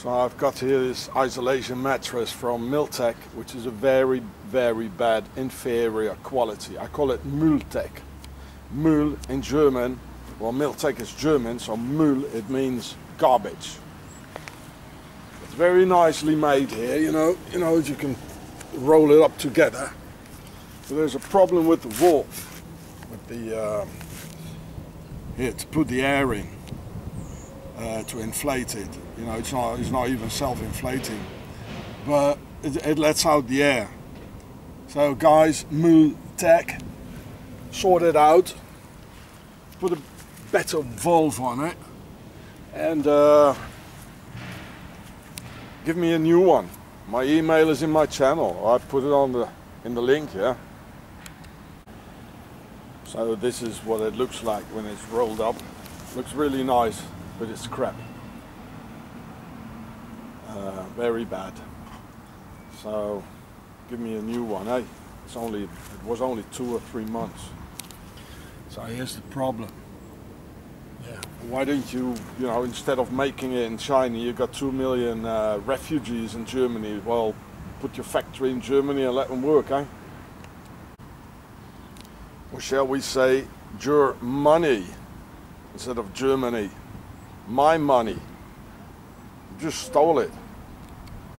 So I've got here this isolation mattress from Mil-Tec, which is a very, very bad inferior quality. I call it Mil-Tec. Mül in German, well, Mil-Tec is German, so Mül, it means garbage. It's very nicely made here, you know, you can roll it up together. So there's a problem with the wall, with the, here to put the air in, to inflate it. You know, it's not even self-inflating, but it lets out the air. So guys, Mil-Tec, sort it out, put a better valve on it, and give me a new one. My email is in my channel. I put it on in the link here. So this is what it looks like when it's rolled up. Looks really nice, but it's crap. Very bad. So give me a new one, eh? It was only 2 or 3 months. So here's the problem. Yeah. Why don't you instead of making it in China, you've got 2 million refugees in Germany. Well, put your factory in Germany and let them work, eh? Or shall we say, your money instead of Germany? My money. You just stole it.